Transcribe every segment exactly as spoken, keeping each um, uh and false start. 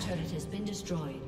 Turret has been destroyed.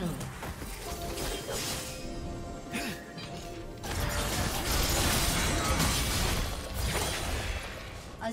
kill. A